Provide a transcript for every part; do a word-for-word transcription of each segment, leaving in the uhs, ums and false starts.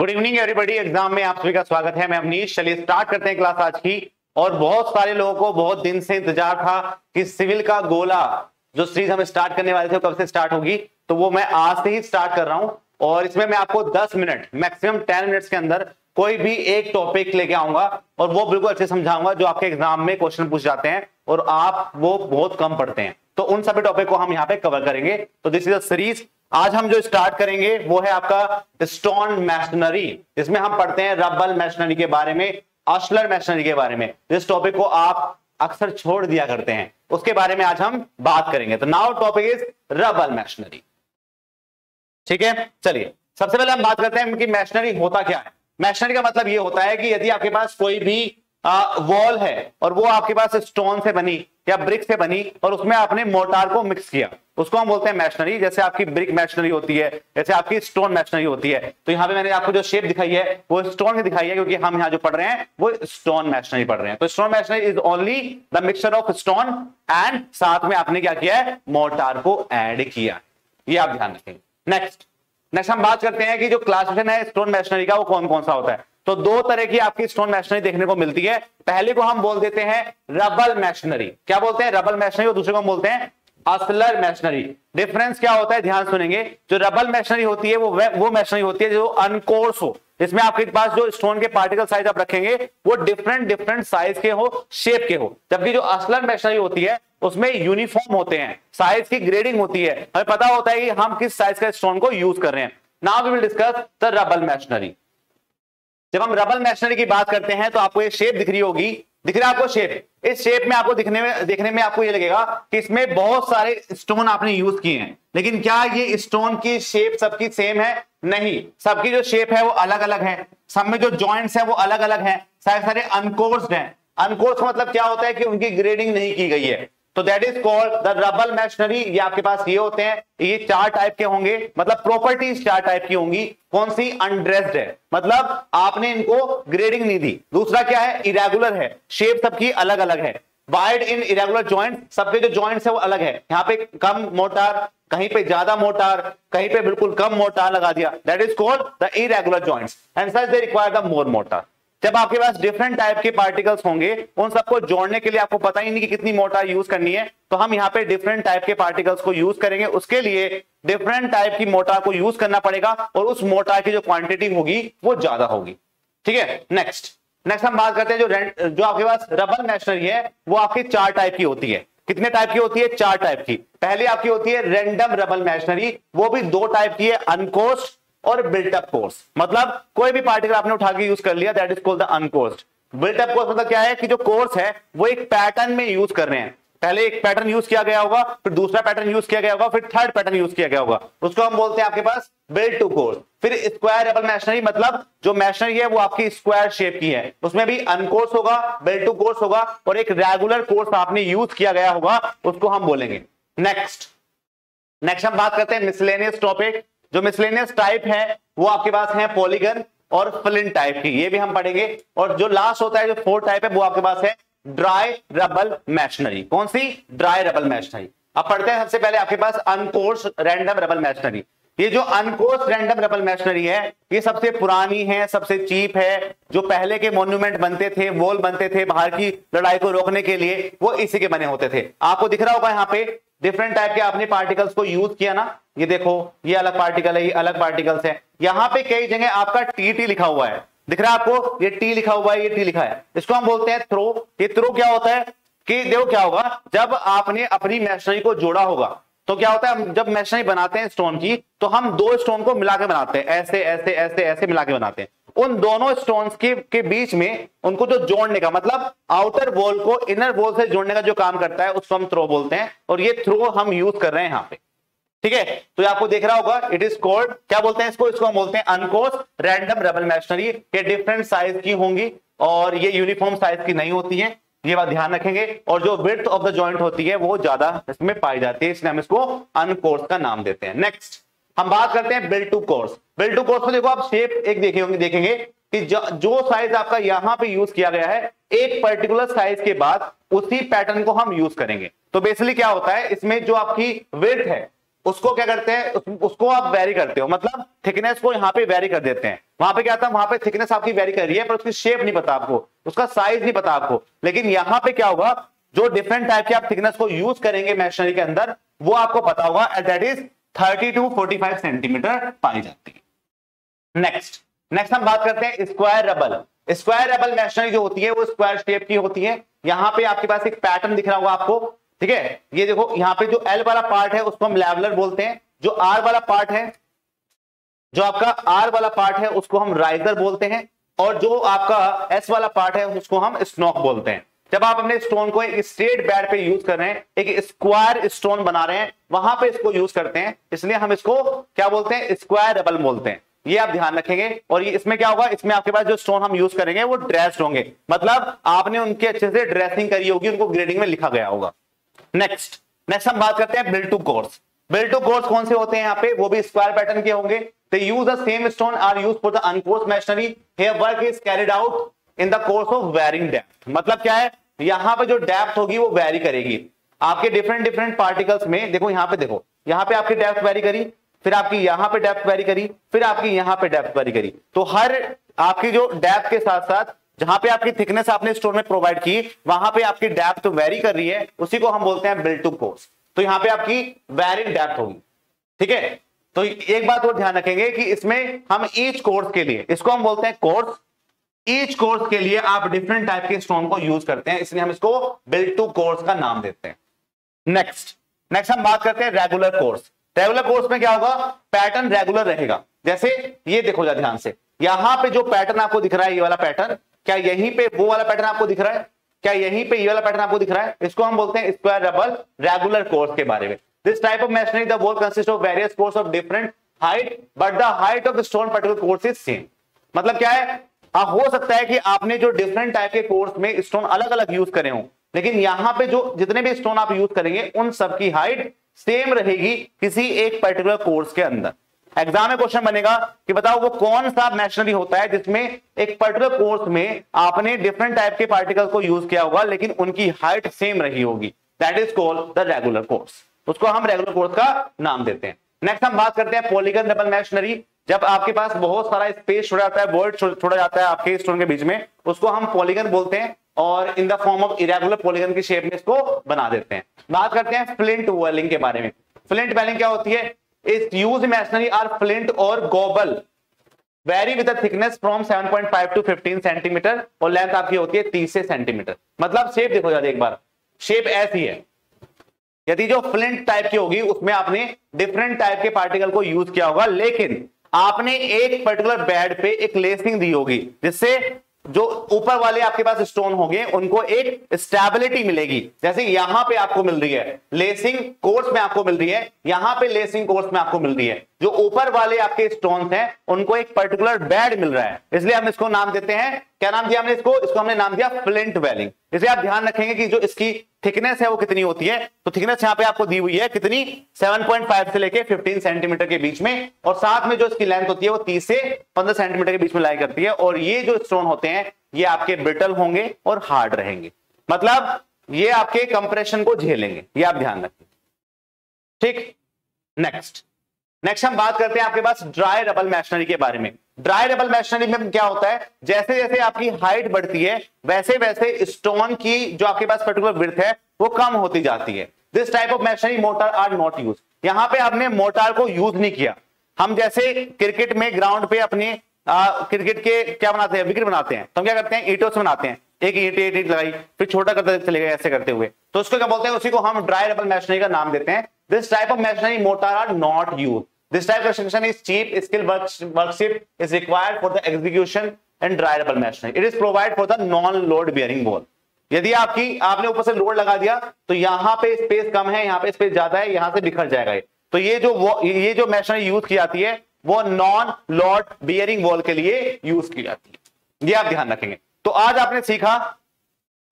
Good evening everybody, exam में आप सभी का स्वागत है। मैं अवनीश। चलिए स्टार्ट करते हैं क्लास आज की। और बहुत सारे लोगों को बहुत दिन से इंतजार था कि सिविल का गोला जो सीरीज हम स्टार्ट करने वाले थे कब से स्टार्ट होगी, तो वो मैं आज से ही स्टार्ट कर रहा हूं। और इसमें मैं आपको दस मिनट मैक्सिमम दस मिनट्स के अंदर कोई भी एक टॉपिक लेके आऊंगा और वो बिल्कुल अच्छे समझाऊंगा जो आपके एग्जाम में क्वेश्चन पूछ जाते हैं और आप वो बहुत कम पढ़ते हैं, तो उन सभी टॉपिक को हम यहाँ पे कवर करेंगे। तो दिस इज अ सीरीज। आज हम जो स्टार्ट करेंगे वो है आपका स्टोन मैशनरी। इसमें हम पढ़ते हैं रबल मैशनरी के बारे में, अस्लर मैशनरी के बारे में, जिस टॉपिक को आप अक्सर छोड़ दिया करते हैं उसके बारे में आज हम बात करेंगे। तो now topic is rubble masonry. ठीक है, चलिए सबसे पहले हम बात करते हैं कि मैशनरी होता क्या है। मैशनरी का मतलब ये होता है कि यदि आपके पास कोई भी वॉल है और वो आपके पास स्टोन से बनी या ब्रिक से बनी और उसमें आपने मोर्टार को मिक्स किया, उसको हम बोलते हैं मैशनरी। जैसे आपकी ब्रिक मैशनरी होती है, जैसे आपकी स्टोन मैशनरी होती है। तो यहाँ पे मैंने आपको जो शेप दिखाई है वो स्टोन की दिखाई है, क्योंकि हम यहाँ जो पढ़ रहे हैं वो स्टोन मैशनरी पढ़ रहे हैं। तो stone masonry is only the mixture of stone and साथ में आपने क्या किया है, मोर्टार को एड किया। ये आप ध्यान रखेंगे। नेक्स्ट नेक्स्ट हम बात करते हैं कि जो क्लासिफिकेशन है स्टोन मैशनरी का वो कौन कौन सा होता है। तो दो तरह की आपकी स्टोन मैशनरी देखने को मिलती है। पहले को हम बोल देते हैं रबल मैशनरी। क्या बोलते हैं? Rubble masonry. और दूसरे को हम बोलते हैं अस्लर मैशनरी। डिफरेंस क्या होता है ध्यान सुनेंगे। जो रबल मैशनरी होती है वो वो मैशनरी होती है जो अनकोर्स हो, इसमें आपके पास जो स्टोन के पार्टिकल साइज आप रखेंगे वो डिफरेंट डिफरेंट साइज के हो, शेप के हो। जबकि जो अस्लर मैशनरी होती है उसमें यूनिफॉर्म होते हैं, साइज की ग्रेडिंग होती है, हमें पता होता है कि हम किस साइज का स्टोन को यूज कर रहे हैं। Now we will discuss the rubble masonry. जब हम रबल मैशनरी की बात करते हैं तो आपको ये शेप दिख रही होगी, दिख रहा है आपको शेप। इस शेप में आपको दिखने में देखने में आपको ये लगेगा कि इसमें बहुत सारे स्टोन आपने यूज किए हैं, लेकिन क्या ये स्टोन की शेप सबकी सेम है? नहीं, सबकी जो शेप है वो अलग अलग है, सब में जो जॉइंट्स हैं वो अलग अलग हैं, सारे सारे अनकोर्स्ड हैं। अनकोर्स्ड मतलब क्या होता है कि उनकी ग्रेडिंग नहीं की गई है। तो that is called the rubble masonry. ये आपके पास ये होते हैं, ये चार टाइप के होंगे, मतलब प्रॉपर्टीज चार टाइप की होंगी। कौन सी? अनड्रेस्ड है, मतलब आपने इनको ग्रेडिंग नहीं दी। दूसरा क्या है? इरेगुलर है, शेप सबकी अलग अलग है, वाइड इन इरेगुलर जॉइंट, सबके जो जॉइंट्स है वो अलग है। यहाँ पे कम मोटार, कहीं पे ज्यादा मोटार, कहीं पे बिल्कुल कम मोटार लगा दिया। That is called the irregular joints and such they require the more mortar. जब आपके पास डिफरेंट टाइप के पार्टिकल्स होंगे उन सबको जोड़ने के लिए आपको पता ही नहीं कि कितनी मोटार यूज करनी है, तो हम यहाँ पे डिफरेंट टाइप के पार्टिकल्स को यूज करेंगे। उसके लिए डिफरेंट टाइप की मोटार को यूज करना पड़ेगा और उस मोटार की जो क्वांटिटी होगी वो ज्यादा होगी। ठीक है, नेक्स्ट नेक्स्ट हम बात करते हैं जो जो आपके पास रबल मैशनरी है वो आपकी चार टाइप की होती है। कितने टाइप की होती है? चार टाइप की। पहले आपकी होती है रेंडम रबल मैशनरी, वो भी दो टाइप की है, अनकोर्स्ड और बिल्टअप कोर्स। मतलब कोई भी पार्टिकल आपने उठा के यूज कर लिया, that is called the uncoursed. Built up course मतलब क्या है कि जो कोर्स है वो एक पैटर्न में यूज कर रहे हैं। पहले एक पैटर्न यूज किया गया होगा, फिर दूसरा पैटर्न यूज किया गया होगा, फिर थर्ड पैटर्न यूज किया गया होगा, उसको हम बोलते हैं आपके पास बिल्ट टू कोर्स। फिर स्क्वायर रबल मैशनरी, मतलब जो मैशनरी है वो आपकी स्क्वायर शेप की है, उसमें भी अनकोर्स होगा, बिल्ट टू कोर्स होगा और एक रेगुलर कोर्स आपने यूज किया गया होगा, उसको हम बोलेंगे। नेक्स्ट नेक्स्ट हम बात करते हैं मिसलेनियस टॉपिक। जो मिसलेनियस टाइप है वो आपके पास है पॉलीगन और फ्लिंट टाइप की, ये भी हम पढ़ेंगे। और जो लास्ट होता है, जो फोर्थ टाइप है, वो आपके पास है ड्राई रबल मैशनरी। कौन सी? Dry rubble machinery. अब पढ़ते हैं सबसे पहले आपके पास अनकोर्स रैंडम रबल मैशनरी। ये जो अनकोर्स रैंडम रबल मैशनरी है ये सबसे पुरानी है, सबसे चीप है। जो पहले के मोन्यूमेंट बनते थे, वॉल बनते थे बाहर की लड़ाई को रोकने के लिए, वो इसी के बने होते थे। आपको दिख रहा होगा यहाँ पे डिफरेंट टाइप के आपने पार्टिकल्स को यूज किया ना, ये देखो ये अलग पार्टिकल है, ये अलग पार्टिकल्स है। यहाँ पे कई जगह आपका टी टी लिखा हुआ है, दिख रहा है आपको, ये टी लिखा हुआ है, ये टी लिखा है, इसको हम बोलते हैं थ्रो। ये थ्रो क्या होता है कि देखो क्या होगा, जब आपने अपनी मैशनरी को जोड़ा होगा तो क्या होता है, जब मैशनरी बनाते हैं स्टोन की तो हम दो स्टोन को मिला के बनाते हैं, ऐसे ऐसे ऐसे ऐसे मिला के बनाते हैं। उन दोनों स्टोन के, के बीच में उनको जो जोड़ने का, मतलब आउटर वॉल को इनर वॉल से जोड़ने का जो काम करता है उसको हम थ्रो बोलते हैं, और ये थ्रो हम यूज कर रहे हैं यहाँ पे। ठीक है, तो ये आपको देख रहा होगा, इट इज कॉल्ड, क्या बोलते हैं इसको? इसको हम बोलते हैं अनकोर्स रैंडम रबल मैशनरी। ये डिफरेंट साइज की होंगी और ये यूनिफॉर्म साइज की नहीं होती है, ये बात ध्यान रखेंगे। और जो विड्थ ऑफ द जॉइंट होती है वो ज्यादा इसमें पाई जाती है, इसलिए हम इसको अनकोर्स का नाम देते हैं। नेक्स्ट हम बात करते हैं built to course. Built to course में देखो आप शेप एक देखे होंगे, देखेंगे कि जो साइज आपका यहाँ पे यूज किया गया है, एक पर्टिकुलर साइज के बाद उसी पैटर्न को हम यूज करेंगे। तो बेसिकली क्या होता है, इसमें जो आपकी विड्थ है उसको क्या करते हैं उस, उसको आप वेरी करते हो, मतलब थिकनेस को यहाँ पे वेरी कर देते हैं। वहां पे क्या था, वहां पे थिकनेस आपकी वेरी कर रही है पर उसकी शेप नहीं पता आपको, उसका साइज नहीं पता आपको। लेकिन यहाँ पे क्या होगा, जो डिफरेंट टाइप के आप थिकनेस को यूज करेंगे मशीनरी के अंदर वो आपको पता होगा, and that is thirty to forty five centimetre पाई जाती है। नेक्स्ट नेक्स्ट हम बात करते हैं square rubble. Square rubble machinery जो होती है वो स्क्वायर शेप की होती है। यहाँ पे आपके पास एक पैटर्न दिख रहा होगा आपको, ठीक है। ये देखो यहाँ पे जो एल वाला पार्ट है उसको हम लेवलर बोलते हैं, जो आर वाला पार्ट है जो आपका आर वाला पार्ट है उसको हम राइजर बोलते हैं, और जो आपका एस वाला पार्ट है उसको हम स्नॉक बोलते हैं। जब आप अपने स्टोन को एक स्ट्रेट बेड पे यूज कर रहे हैं, एक स्क्वायर स्टोन बना रहे हैं, वहां पे इसको यूज करते हैं, इसलिए हम इसको क्या बोलते हैं, स्क्वायर रबल बोलते हैं। ये आप ध्यान रखेंगे। और ये इसमें क्या होगा, इसमें आपके पास जो स्टोन हम यूज करेंगे वो ड्रेस्ड होंगे, मतलब आपने उनके अच्छे से ड्रेसिंग करी होगी, उनको ग्रेडिंग में लिखा गया होगा। नेक्स्ट नेक्स्ट हम बात करते हैं build to course. Build to course कौन से होते हैं, यहाँ पे वो भी स्क्वायर पैटर्न के होंगे। They use the same stone are used for the uncoursed machinery, here work is carried out in the course of varying depth. मतलब क्या है, यहाँ पे जो डेप्थ होगी वो वेरी करेगी आपके डिफरेंट डिफरेंट पार्टिकल्स में। देखो यहाँ पे, देखो यहाँ पे आपकी डेप्थ वेरी करी, फिर आपकी यहाँ पे डेप्थ वेरी करी, फिर आपकी यहाँ पे डेप्थ वेरी करी। तो हर आपकी जो डेप्थ के साथ साथ जहां पे आपकी थिकनेस आपने स्टोन में प्रोवाइड की, वहां पे आपकी डेप्थ तो वेरी कर रही है, उसी को हम बोलते हैं बिल्ड टू कोर्स। तो यहाँ पे आपकी वेरिंग डेप्थ होगी, ठीक है। तो एक बात और ध्यान रखेंगे कि इसमें हम ईच कोर्स के लिए, इसको हम बोलते हैं कोर्स, ईच कोर्स के लिए आप डिफरेंट टाइप के स्टोन को यूज करते हैं, इसलिए हम इसको बिल्ड टू कोर्स का नाम देते हैं। नेक्स्ट नेक्स्ट हम बात करते हैं रेगुलर कोर्स। रेगुलर कोर्स में क्या होगा, पैटर्न रेगुलर रहेगा। जैसे ये देखो जरा ध्यान से, यहाँ पे जो पैटर्न आपको दिख रहा है, ये वाला पैटर्न, क्या यहीं पे वो वाला पैटर्न आपको दिख रहा है, क्या यहीं पे ये वाला पैटर्न आपको दिख रहा है, इसको हम बोलते हैं स्क्वायर रबल। रेगुलर कोर्स के बारे में, this type of machinery the work consist of various course of different height but the height of the stone particular course is same. मतलब क्या है, आ, हो सकता है कि आपने जो डिफरेंट टाइप के कोर्स में स्टोन अलग अलग यूज करे हो, लेकिन यहाँ पे जो जितने भी स्टोन आप यूज करेंगे उन सबकी हाइट सेम रहेगी किसी एक पर्टिकुलर कोर्स के अंदर। एग्जाम में क्वेश्चन बनेगा कि बताओ वो कौन सा मशीनरी होता है जिसमें एक पर्टिकुलर कोर्स में आपने डिफरेंट टाइप के पार्टिकल को यूज किया होगा लेकिन उनकी हाइट सेम रही होगी, that is called the regular course. उसको हम रेगुलर कोर्स का नाम देते हैं। नेक्स्ट हम बात करते हैं पॉलीगन रबल मशीनरी। जब आपके पास बहुत सारा स्पेस छोड़ा जाता है, वर्ड छोड़ा जाता है आपके स्टोन के बीच में, उसको हम पॉलीगन बोलते हैं, और in the form of irregular polygon की शेप में इसको बना देते हैं। बात करते हैं फ्लिंट वेलिंग के बारे में। फ्लिंट वेलिंग क्या होती है, Its use in masonry are flint or gobble, vary with a thickness from seven point five to fifteen centimetre और लेंथ आपकी होती है तीस से सेंटीमीटर। मतलब शेप देखो जाते एक बार, शेप ऐसी है। यदि जो फ्लिंट टाइप की होगी उसमें आपने डिफरेंट टाइप के पार्टिकल को यूज किया होगा, लेकिन आपने एक पर्टिकुलर बेड पे एक लेसिंग दी होगी जिससे जो ऊपर वाले आपके पास स्टोन होंगे उनको एक स्टेबिलिटी मिलेगी। जैसे यहाँ पे आपको मिल रही है लेसिंग कोर्स में, आपको मिल रही है यहाँ पे लेसिंग कोर्स में, आपको मिल रही है। जो ऊपर वाले आपके स्टोन हैं उनको एक पर्टिकुलर बेड मिल रहा है, इसलिए हम इसको नाम देते हैं, क्या नाम दिया हमने इसको, इसको हमने नाम दिया फ्लिंट वेलिंग। इसलिए आप ध्यान रखेंगे कि जो इसकी थिकनेस है वो कितनी होती है। तो थिकनेस यहाँ पे आपको दी हुई है कितनी, सेवन पॉइंट फाइव से लेके फिफ्टीन सेंटीमीटर के बीच में, और साथ में जो इसकी लेंथ होती है वो तीस से पंद्रह सेंटीमीटर के बीच में लाई करती है। और ये जो स्टोन होते हैं ये आपके ब्रिटल होंगे और हार्ड रहेंगे, मतलब ये आपके कंप्रेशन को झेलेंगे, ये आप ध्यान रखें, ठीक। नेक्स्ट नेक्स्ट हम बात करते हैं आपके पास ड्राई रबल मशीनरी के बारे में। ड्राई रबल मशीनरी में क्या होता है, जैसे जैसे आपकी हाइट बढ़ती है वैसे वैसे स्टोन की जो आपके पास पर्टिकुलर विड्थ है वो कम होती जाती है। This type of machinery mortar are not use. यहाँ पे आपने मोर्टार को यूज नहीं किया। हम जैसे क्रिकेट में ग्राउंड पे अपने आ, क्रिकेट के क्या बनाते हैं, विकेट बनाते हैं, तो हम क्या करते हैं, ईंटों से बनाते हैं, एक ईंट ईंट ईंट लगाई फिर छोटा करते चले गए ऐसे करते हुए, तो उसको क्या बोलते हैं, उसी को हम ड्राई रबल मशीनरी का नाम देते हैं। This type of machinery mortar are not use. This type of construction is cheap, skill workship is required for the execution and dry rubble machinery. It is provided for the non-load bearing wall. यदि आपकी आपने ऊपर से load लगा दिया तो यहाँ पे स्पेस कम है, यहाँ पे स्पेस ज्यादा है, यहाँ से बिखर जाएगा ये। तो ये जो ये जो मशीनरी यूज की जाती है वो नॉन लोड बियरिंग वॉल के लिए यूज की जाती है, ये आप ध्यान रखेंगे। तो आज आपने सीखा,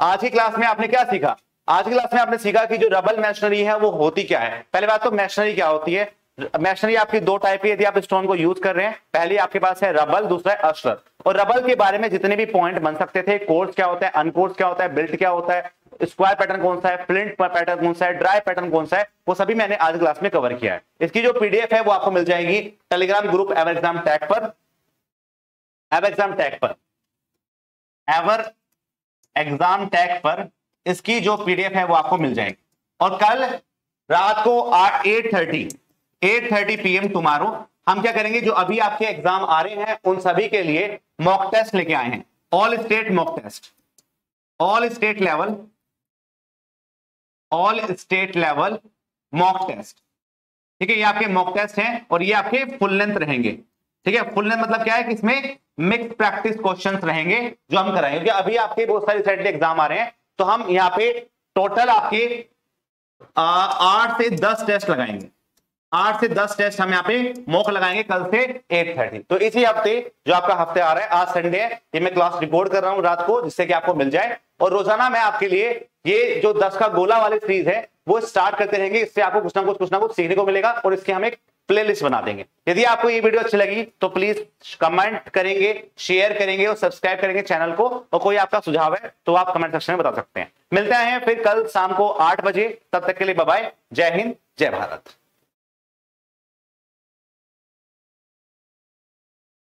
आज की क्लास में आपने क्या सीखा, आज की क्लास में आपने सीखा कि जो रबल मशीनरी है वो होती क्या है। पहले बात तो मशीनरी क्या होती है। मशीनरी आपकी दो टाइप है यदि आप स्टोन को यूज कर रहे हैं, पहली आपके पास है रबल, दूसरा है अस्टर। और रबल के बारे में जितने भी पॉइंट बन सकते थे, कोर्स क्या होता है, अनकोर्स क्या होता है, बिल्ट क्या होता है, स्क्वायर पैटर्न कौन सा है, प्लिंट पैटर्न कौन सा है, ड्राई पैटर्न कौन सा है, वो सभी मैंने आज क्लास में कवर किया है। इसकी जो पीडीएफ है वो आपको मिल जाएगी Telegram group ever exam tag पर, एवर एग्जाम टैग पर, एवर एग्जाम टैग पर इसकी जो पीडीएफ है वो आपको मिल जाएगी। और कल रात को आठ eight thirty eight thirty PM tomorrow हम क्या करेंगे, जो अभी आपके एग्जाम आ रहे हैं उन सभी के लिए मॉक टेस्ट लेके आए हैं, all state mock test, all state level, all state level mock test. ठीक है, ये आपके मॉक टेस्ट हैं और ये आपके फुल लेंथ रहेंगे। ठीक है, फुल लेंथ मतलब क्या है कि इसमें मिक्स प्रैक्टिस क्वेश्चंस रहेंगे जो हम कराएंगे, क्योंकि अभी आपके बहुत सारे रिसेंटली एग्जाम आ रहे हैं तो हम यहाँ पे टोटल आपके आठ से दस टेस्ट लगाएंगे, आठ से दस टेस्ट हम यहाँ पे मॉक लगाएंगे कल से एट थर्टी। तो इसी हफ्ते जो आपका हफ्ते आ रहा है, आज संडे है, ये मैं क्लास रिकॉर्ड कर रहा हूँ रात को, जिससे कि आपको मिल जाए। और रोजाना मैं आपके लिए ये जो दस का गोला वाली सीरीज है वो स्टार्ट करते रहेंगे, इससे आपको कुछ ना कुछ कुछ ना कुछ सीखने को मिलेगा और इसके हम एक प्लेलिस्ट बना देंगे। यदि आपको ये वीडियो अच्छी लगी तो प्लीज कमेंट करेंगे, शेयर करेंगे और सब्सक्राइब करेंगे चैनल को, और कोई आपका सुझाव है तो आप कमेंट सेक्शन में बता सकते हैं। मिलते हैं फिर कल शाम को आठ बजे, तब तक के लिए बाय बाय, जय हिंद, जय भारत।